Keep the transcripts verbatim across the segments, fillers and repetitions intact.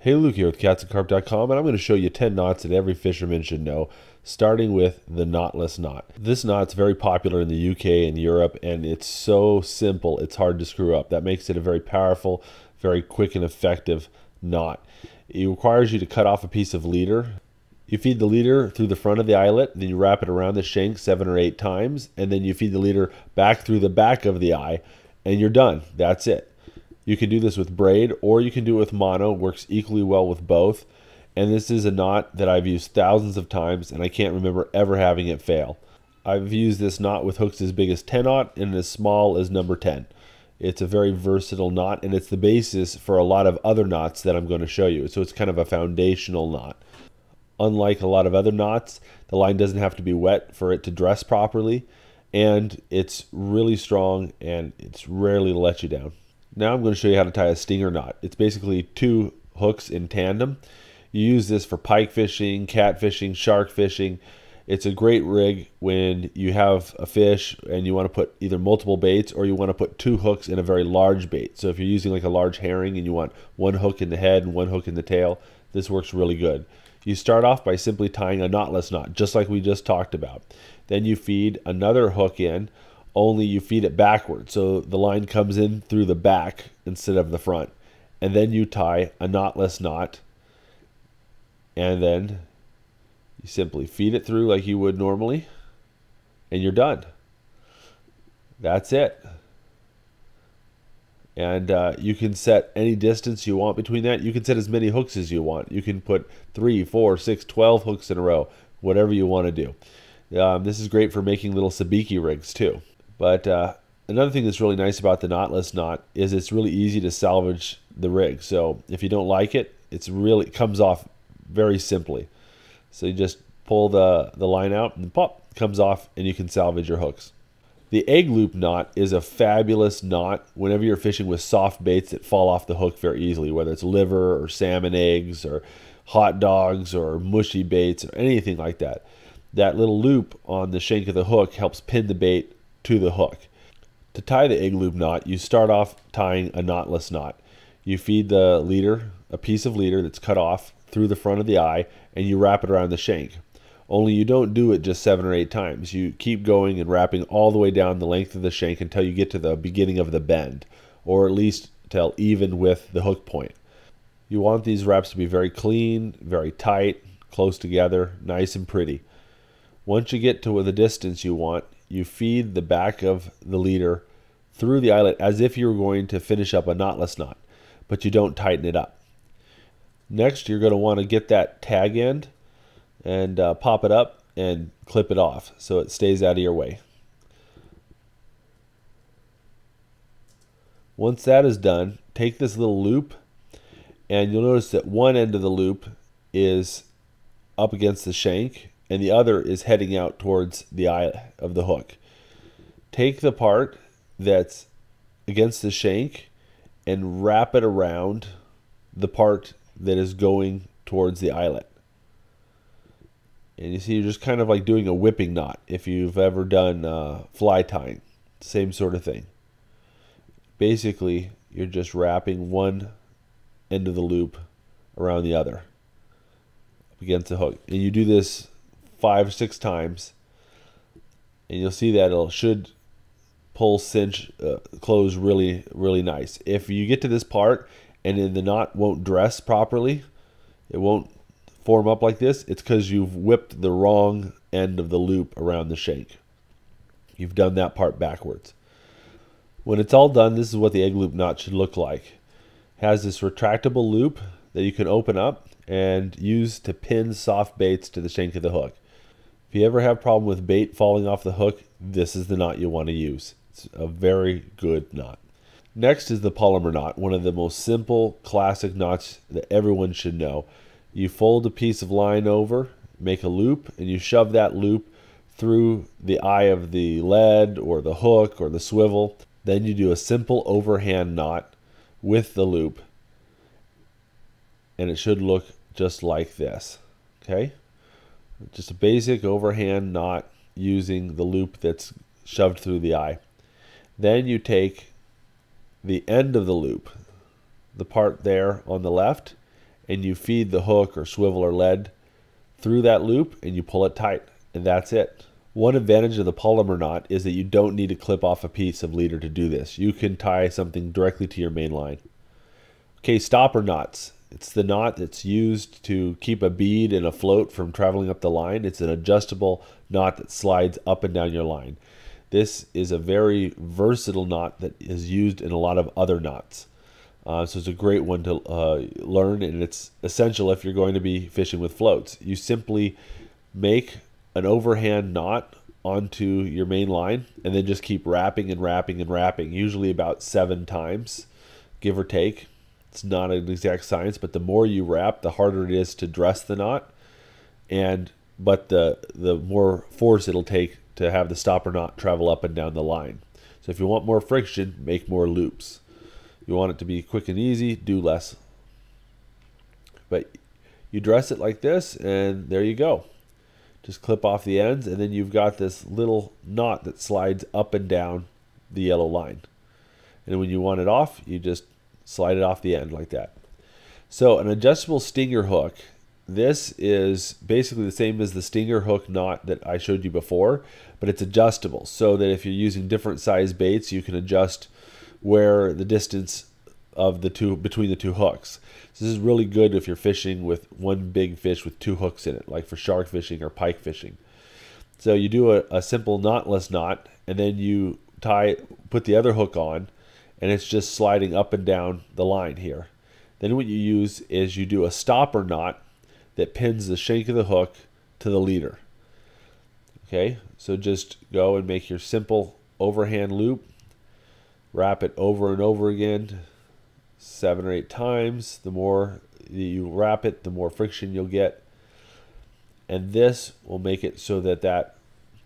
Hey, Luke here with cats and carp dot com, and I'm going to show you ten knots that every fisherman should know, starting with the knotless knot. This knot's very popular in the U K and Europe, and it's so simple it's hard to screw up. That makes it a very powerful, very quick and effective knot. It requires you to cut off a piece of leader. You feed the leader through the front of the eyelet, then you wrap it around the shank seven or eight times, and then you feed the leader back through the back of the eye, and you're done. That's it. You can do this with braid, or you can do it with mono. Works equally well with both. And this is a knot that I've used thousands of times, and I can't remember ever having it fail. I've used this knot with hooks as big as ten aught and as small as number ten. It's a very versatile knot, and it's the basis for a lot of other knots that I'm going to show you. So it's kind of a foundational knot. Unlike a lot of other knots, the line doesn't have to be wet for it to dress properly, and it's really strong, and it's rarely to let you down. Now I'm going to show you how to tie a stinger knot. It's basically two hooks in tandem. You use this for pike fishing, cat fishing, shark fishing. It's a great rig when you have a fish and you want to put either multiple baits or you want to put two hooks in a very large bait. So if you're using like a large herring and you want one hook in the head and one hook in the tail, this works really good. You start off by simply tying a knotless knot, just like we just talked about. Then you feed another hook in, only you feed it backwards, so the line comes in through the back instead of the front. And then you tie a knotless knot, and then you simply feed it through like you would normally, and you're done. That's it. And uh, you can set any distance you want between that. You can set as many hooks as you want. You can put three, four, six, twelve hooks in a row, whatever you want to do. Um, this is great for making little sabiki rigs too. But uh, another thing that's really nice about the knotless knot is it's really easy to salvage the rig. So if you don't like it, it's really it comes off very simply. So you just pull the, the line out and pop, it comes off and you can salvage your hooks. The egg loop knot is a fabulous knot whenever you're fishing with soft baits that fall off the hook very easily, whether it's liver or salmon eggs or hot dogs or mushy baits or anything like that. That little loop on the shank of the hook helps pin the bait to the hook. To tie the egg loop knot, you start off tying a knotless knot. You feed the leader, a piece of leader that's cut off through the front of the eye, and you wrap it around the shank. Only you don't do it just seven or eight times. You keep going and wrapping all the way down the length of the shank until you get to the beginning of the bend, or at least till even with the hook point. You want these wraps to be very clean, very tight, close together, nice and pretty. Once you get to the distance you want, you feed the back of the leader through the eyelet as if you're going to finish up a knotless knot, but you don't tighten it up. Next, you're going to want to get that tag end and uh, pop it up and clip it off so it stays out of your way. Once that is done, take this little loop, and you'll notice that one end of the loop is up against the shank, and the other is heading out towards the eye of the hook. Take the part that's against the shank and wrap it around the part that is going towards the eyelet. And you see, you're just kind of like doing a whipping knot if you've ever done uh, fly tying. Same sort of thing. Basically, you're just wrapping one end of the loop around the other against the hook. And you do this five, six times, and you'll see that it should pull, cinch, uh, close really, really nice. If you get to this part and then the knot won't dress properly, it won't form up like this, it's because you've whipped the wrong end of the loop around the shank. You've done that part backwards. When it's all done, this is what the egg loop knot should look like. It has this retractable loop that you can open up and use to pin soft baits to the shank of the hook. If you ever have a problem with bait falling off the hook, this is the knot you want to use. It's a very good knot. Next is the Palomar knot, one of the most simple classic knots that everyone should know. You fold a piece of line over, make a loop, and you shove that loop through the eye of the lead or the hook or the swivel. Then you do a simple overhand knot with the loop, and it should look just like this. Okay, just a basic overhand knot using the loop that's shoved through the eye. Then you take the end of the loop, the part there on the left, and you feed the hook or swivel or lead through that loop and you pull it tight, and that's it. One advantage of the polymer knot is that you don't need to clip off a piece of leader to do this. You can tie something directly to your main line. Okay, stopper knots. It's the knot that's used to keep a bead and a float from traveling up the line. It's an adjustable knot that slides up and down your line. This is a very versatile knot that is used in a lot of other knots. Uh, so it's a great one to uh, learn, and it's essential if you're going to be fishing with floats. You simply make an overhand knot onto your main line and then just keep wrapping and wrapping and wrapping, usually about seven times, give or take. It's not an exact science, but the more you wrap, the harder it is to dress the knot, and but the the more force it'll take to have the stopper knot travel up and down the line. So if you want more friction, make more loops. You want it to be quick and easy, do less. But you dress it like this, and there you go. Just clip off the ends, and then you've got this little knot that slides up and down the yellow line. And when you want it off, you just slide it off the end like that. So an adjustable stinger hook. This is basically the same as the stinger hook knot that I showed you before, but it's adjustable so that if you're using different size baits, you can adjust where the distance of the two between the two hooks. So this is really good if you're fishing with one big fish with two hooks in it, like for shark fishing or pike fishing. So you do a, a simple knotless knot, and then you tie, put the other hook on, and it's just sliding up and down the line here. Then what you use is you do a stopper knot that pins the shank of the hook to the leader. Okay, so just go and make your simple overhand loop, wrap it over and over again, seven or eight times. The more you wrap it, the more friction you'll get. And this will make it so that that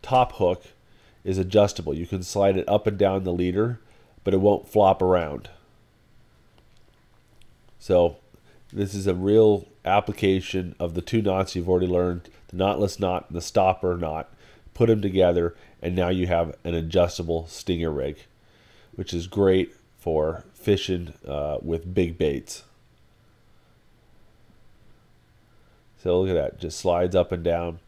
top hook is adjustable. You can slide it up and down the leader, but it won't flop around. So this is a real application of the two knots you've already learned, the knotless knot and the stopper knot. Put them together, and now you have an adjustable stinger rig, which is great for fishing uh, with big baits. So look at that, just slides up and down.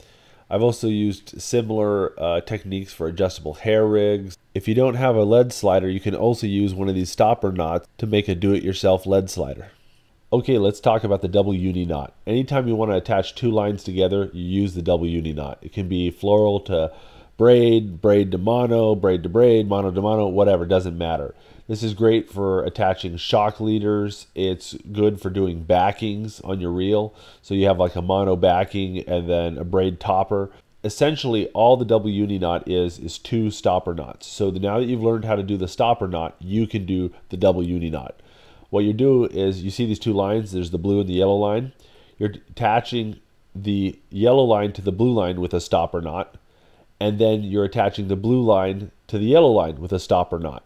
I've also used similar uh, techniques for adjustable hair rigs. If you don't have a lead slider, you can also use one of these stopper knots to make a do-it-yourself lead slider. Okay, let's talk about the double uni knot. Anytime you want to attach two lines together, you use the double uni knot. It can be floral to braid, braid to mono, braid to braid, mono to mono, whatever, doesn't matter. This is great for attaching shock leaders. It's good for doing backings on your reel. So you have like a mono backing and then a braid topper. Essentially, all the double uni knot is is two stopper knots. So now that you've learned how to do the stopper knot, you can do the double uni knot. What you do is you see these two lines. There's the blue and the yellow line. You're attaching the yellow line to the blue line with a stopper knot. And then you're attaching the blue line to the yellow line with a stopper knot.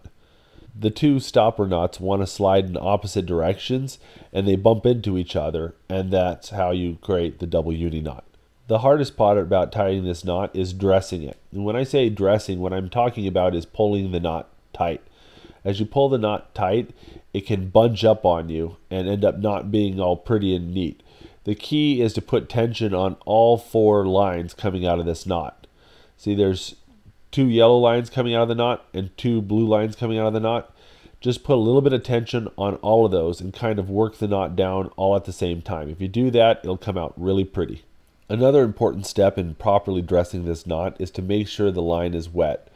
The two stopper knots want to slide in opposite directions, and they bump into each other, and that's how you create the double uni knot. The hardest part about tying this knot is dressing it. And when I say dressing, what I'm talking about is pulling the knot tight. As you pull the knot tight, it can bunch up on you and end up not being all pretty and neat. The key is to put tension on all four lines coming out of this knot. See, there's two yellow lines coming out of the knot and two blue lines coming out of the knot. Just put a little bit of tension on all of those and kind of work the knot down all at the same time. If you do that, it'll come out really pretty. Another important step in properly dressing this knot is to make sure the line is wet.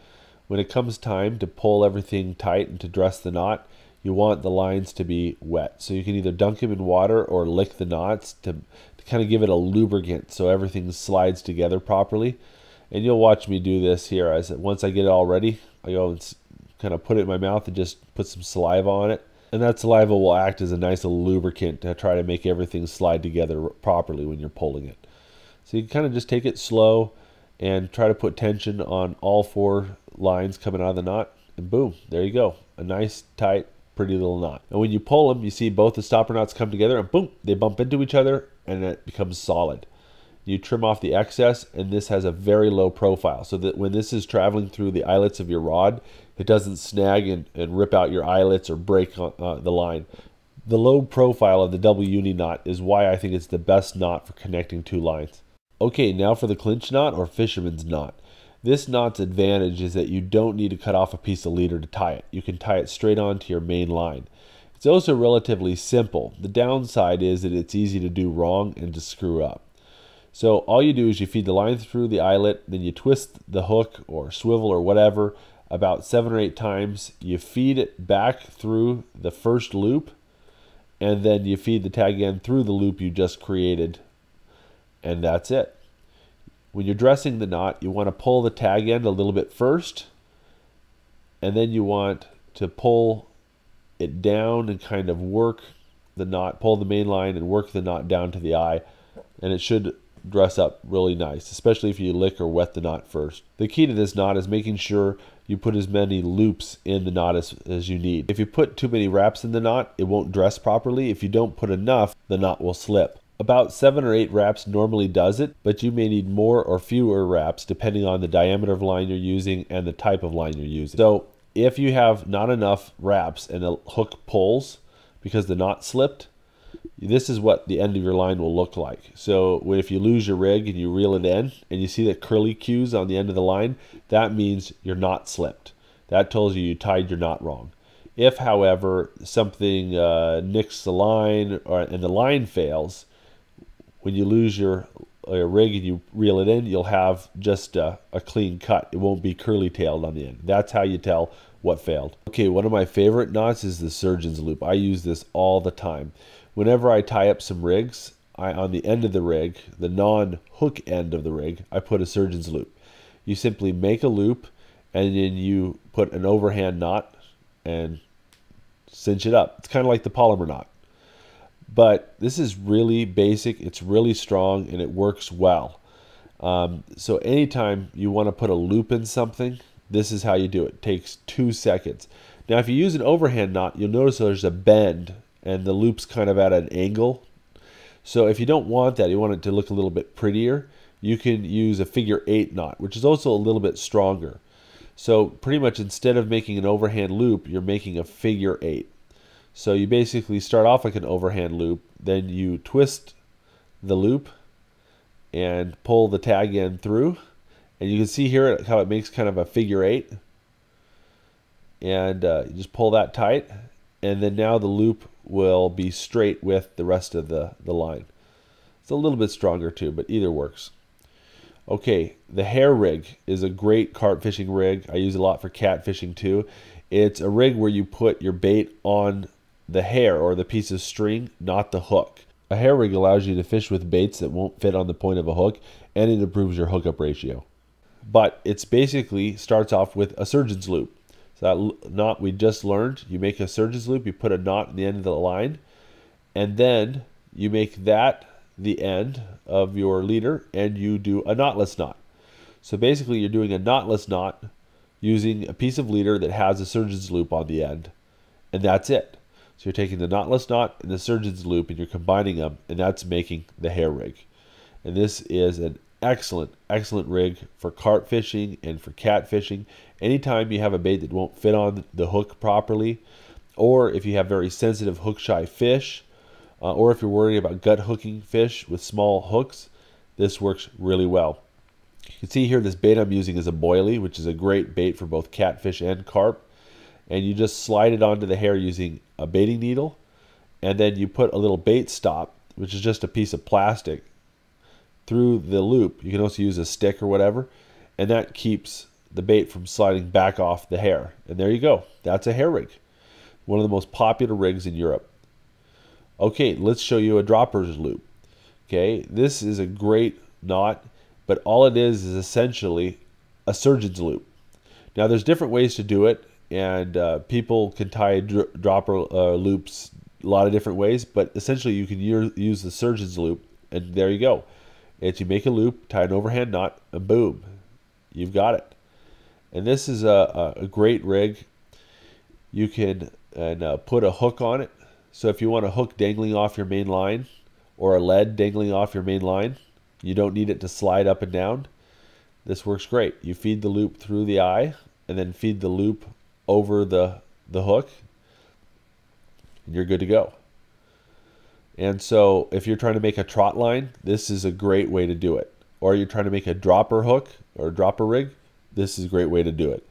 When it comes time to pull everything tight and to dress the knot, you want the lines to be wet. So you can either dunk them in water or lick the knots to, to kind of give it a lubricant so everything slides together properly. And you'll watch me do this here. As once I get it all ready, I go and kind of put it in my mouth and just put some saliva on it. And that saliva will act as a nice little lubricant to try to make everything slide together properly when you're pulling it. So you can kind of just take it slow and try to put tension on all four lines coming out of the knot. And boom, there you go. A nice, tight, pretty little knot. And when you pull them, you see both the stopper knots come together and boom, they bump into each other and it becomes solid. You trim off the excess, and this has a very low profile so that when this is traveling through the eyelets of your rod, it doesn't snag and, and rip out your eyelets or break uh, the line. The low profile of the double uni knot is why I think it's the best knot for connecting two lines. Okay, now for the clinch knot or fisherman's knot. This knot's advantage is that you don't need to cut off a piece of leader to tie it. You can tie it straight onto your main line. It's also relatively simple. The downside is that it's easy to do wrong and to screw up. So all you do is you feed the line through the eyelet, then you twist the hook or swivel or whatever about seven or eight times. You feed it back through the first loop, and then you feed the tag end through the loop you just created, and that's it. When you're dressing the knot, you want to pull the tag end a little bit first, and then you want to pull it down and kind of work the knot, pull the main line and work the knot down to the eye, and it should dress up really nice, especially if you lick or wet the knot first. The key to this knot is making sure you put as many loops in the knot as, as you need. If you put too many wraps in the knot, it won't dress properly. If you don't put enough, the knot will slip. About seven or eight wraps normally does it, but you may need more or fewer wraps depending on the diameter of line you're using and the type of line you're using. So if you have not enough wraps and the hook pulls because the knot slipped, this is what the end of your line will look like. So if you lose your rig and you reel it in and you see the curly cues on the end of the line, that means your knot slipped. That tells you you tied your knot wrong. If, however, something uh, nicks the line or, and the line fails, when you lose your, your rig and you reel it in, you'll have just a, a clean cut. It won't be curly-tailed on the end. That's how you tell what failed. Okay, one of my favorite knots is the surgeon's loop. I use this all the time. Whenever I tie up some rigs, I, on the end of the rig, the non-hook end of the rig, I put a surgeon's loop. You simply make a loop, and then you put an overhand knot and cinch it up. It's kind of like the polymer knot. But this is really basic, it's really strong, and it works well. Um, so anytime you want to put a loop in something, this is how you do it. It takes two seconds. Now if you use an overhand knot, you'll notice there's a bend, and the loop's kind of at an angle. So if you don't want that, you want it to look a little bit prettier, you can use a figure eight knot, which is also a little bit stronger. So pretty much instead of making an overhand loop, you're making a figure eight. So you basically start off like an overhand loop, then you twist the loop and pull the tag end through. And you can see here how it makes kind of a figure eight. And uh, you just pull that tight. And then now the loop will be straight with the rest of the, the line. It's a little bit stronger too, but either works. Okay, the hair rig is a great carp fishing rig. I use it a lot for cat fishing too. It's a rig where you put your bait on the hair or the piece of string, not the hook. A hair rig allows you to fish with baits that won't fit on the point of a hook, and it improves your hookup ratio. But it's basically starts off with a surgeon's loop. So that knot we just learned, you make a surgeon's loop, you put a knot in the end of the line, and then you make that the end of your leader, and you do a knotless knot. So basically you're doing a knotless knot using a piece of leader that has a surgeon's loop on the end, and that's it. So you're taking the knotless knot and the surgeon's loop and you're combining them, and that's making the hair rig. And this is an excellent, excellent rig for carp fishing and for cat fishing. Anytime you have a bait that won't fit on the hook properly, or if you have very sensitive hook shy fish, uh, or if you're worried about gut hooking fish with small hooks, this works really well. You can see here this bait I'm using is a boilie, which is a great bait for both catfish and carp. And you just slide it onto the hair using a baiting needle, and then you put a little bait stop, which is just a piece of plastic, through the loop. You can also use a stick or whatever, and that keeps the bait from sliding back off the hair. And there you go. That's a hair rig. One of the most popular rigs in Europe. Okay, let's show you a dropper's loop. Okay, this is a great knot, but all it is is essentially a surgeon's loop. Now there's different ways to do it, and uh, people can tie dr dropper uh, loops a lot of different ways, but essentially you can use the surgeon's loop, and there you go. It's you make a loop, tie an overhand knot, and boom, you've got it. And this is a, a great rig. You can and, uh, put a hook on it. So if you want a hook dangling off your main line or a lead dangling off your main line, you don't need it to slide up and down. This works great. You feed the loop through the eye and then feed the loop over the, the hook, and you're good to go. And so if you're trying to make a trot line, this is a great way to do it. Or you're trying to make a dropper hook or dropper rig, this is a great way to do it.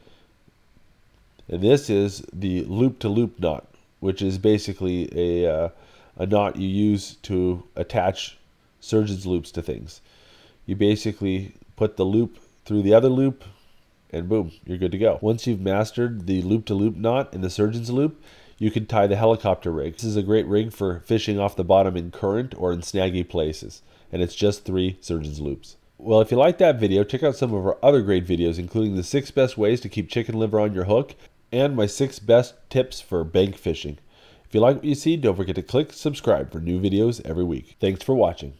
And this is the loop-to-loop knot, which is basically a, uh, a knot you use to attach surgeon's loops to things. You basically put the loop through the other loop, and boom, you're good to go. Once you've mastered the loop-to-loop knot and the surgeon's loop, you can tie the helicopter rig. This is a great rig for fishing off the bottom in current or in snaggy places, and it's just three surgeon's loops. Well, if you like that video, check out some of our other great videos, including the six best ways to keep chicken liver on your hook and my six best tips for bank fishing. If you like what you see, don't forget to click subscribe for new videos every week. Thanks for watching.